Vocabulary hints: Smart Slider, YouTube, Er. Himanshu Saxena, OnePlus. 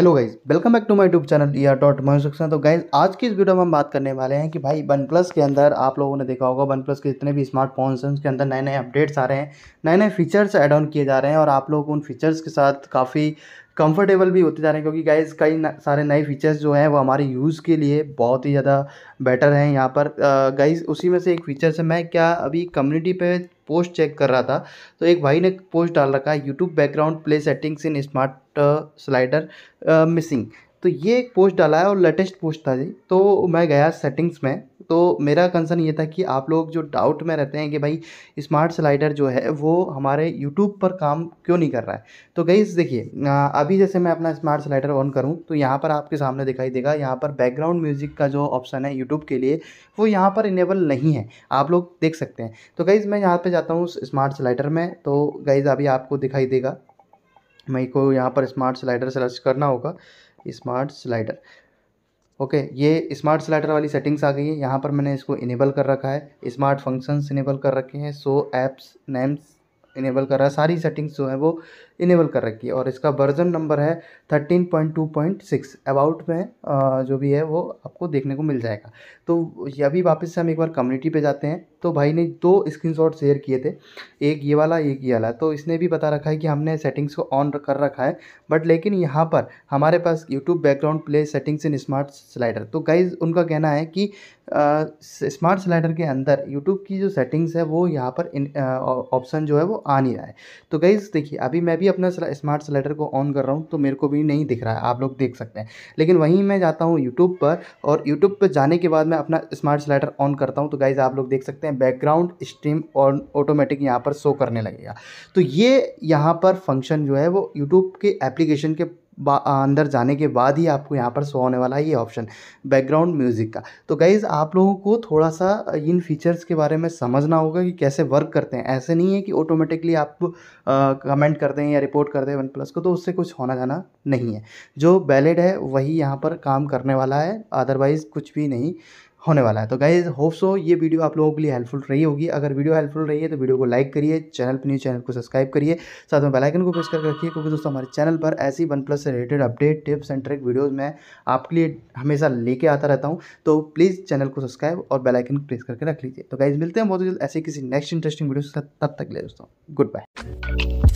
Hello guys, welcome back to my YouTube channel Er. Himanshu Saxena. तो guys आज की इस वीडियो में हम बात करने वाले हैं कि भाई वन प्लस के अंदर आप लोगों ने देखा होगा वन प्लस के जितने भी स्मार्टफोन्स हैं उसके अंदर नए नए अपडेट्स आ रहे हैं, नए नए फीचर्स ऐड ऑन किए जा रहे हैं और आप लोग उन फीचर्स के साथ काफ़ी कंफर्टेबल भी होते जा रहे हैं क्योंकि गाइज़ कई सारे नए फीचर्स जो हैं वो हमारे यूज़ के लिए बहुत ही ज़्यादा बेटर हैं। यहाँ पर गाइज़ उसी में से एक फ़ीचर से मैं क्या अभी कम्युनिटी पे पोस्ट चेक कर रहा था तो एक भाई ने पोस्ट डाल रखा है YouTube background play settings in smart slider missing. तो ये एक पोस्ट डाला है और लेटेस्ट पोस्ट था जी। तो मैं गया सेटिंग्स में, तो मेरा कंसर्न ये था कि आप लोग जो डाउट में रहते हैं कि भाई स्मार्ट स्लाइडर जो है वो हमारे यूट्यूब पर काम क्यों नहीं कर रहा है। तो गाइस देखिए अभी जैसे मैं अपना स्मार्ट स्लाइडर ऑन करूं तो यहाँ पर आपके सामने दिखाई देगा, यहाँ पर बैकग्राउंड म्यूज़िक का जो ऑप्शन है यूट्यूब के लिए वो यहाँ पर इनेबल नहीं है, आप लोग देख सकते हैं। तो गाइस मैं यहाँ पर जाता हूँ स्मार्ट स्लाइडर में, तो गाइस अभी आपको दिखाई देगा, मेरे को यहाँ पर स्मार्ट स्लाइडर सर्च करना होगा, स्मार्ट स्लाइडर। ओके, ये स्मार्ट स्लाइडर वाली सेटिंग्स आ गई है, यहाँ पर मैंने इसको इनेबल कर रखा है, स्मार्ट फंक्शंस इनेबल कर रखे हैं, सो ऐप्स नेम्स इनेबल कर रहा है, सारी सेटिंग्स जो है वो इनेबल कर रखी है। और इसका वर्जन नंबर है 13.2.6, अबाउट में जो भी है वो आपको देखने को मिल जाएगा। तो ये अभी वापस से हम एक बार कम्युनिटी पे जाते हैं। तो भाई ने 2 स्क्रीनशॉट शेयर किए थे, एक ये वाला एक ये वाला। तो इसने भी बता रखा है कि हमने सेटिंग्स को ऑन कर रखा है बट लेकिन यहाँ पर हमारे पास YouTube background play settings in smart slider. तो गाइज उनका कहना है कि स्मार्ट स्लाइडर के अंदर यूट्यूब की जो सेटिंग्स है वो यहाँ पर ऑप्शन जो है वो आ नहीं रहा है। तो गाइज देखिए अभी मैं भी अपना स्मार्ट स्लाइडर को ऑन कर रहा हूँ तो मेरे को भी नहीं दिख रहा है, आप लोग देख सकते हैं। लेकिन वहीं मैं जाता हूँ यूट्यूब पर और यूट्यूब पर जाने के बाद मैं अपना स्मार्ट स्लाइडर ऑन करता हूँ तो गाइज आप लोग देख सकते हैं बैकग्राउंड स्ट्रीम और ऑटोमेटिक यहाँ पर शो करने लगेगा। तो ये यहाँ पर फंक्शन जो है वो यूट्यूब के एप्लीकेशन के अंदर जाने के बाद ही आपको यहाँ पर शो होने वाला है, ये ऑप्शन बैकग्राउंड म्यूज़िक का। तो गाइज़ आप लोगों को थोड़ा सा इन फीचर्स के बारे में समझना होगा कि कैसे वर्क करते हैं। ऐसे नहीं है कि ऑटोमेटिकली आप कमेंट कर दें या रिपोर्ट कर दें वन प्लस को, तो उससे कुछ होना जाना नहीं है। जो वैलिड है वही यहाँ पर काम करने वाला है, अदरवाइज़ कुछ भी नहीं होने वाला है। तो गाइज होप सो ये वीडियो आप लोगों के लिए हेल्पफुल रही होगी। अगर वीडियो हेल्पफुल रही है तो वीडियो को लाइक करिए, चैनल पर न्यू चैनल को सब्सक्राइब करिए, साथ में बेल आइकन को प्रेस करके रखिए क्योंकि दोस्तों हमारे चैनल पर ऐसी वन प्लस से related update tips and trick videos मैं आपके लिए हमेशा लेके आता रहता हूँ। तो प्लीज़ चैनल को सब्सक्राइब और बेल आइकन प्रेस करके रख लीजिए। तो गाइज मिलते हैं बहुत जल्द ऐसे किसी नेक्स्ट इंटरेस्टिंग वीडियो के साथ, तब तक ले दोस्तों, गुड बाय।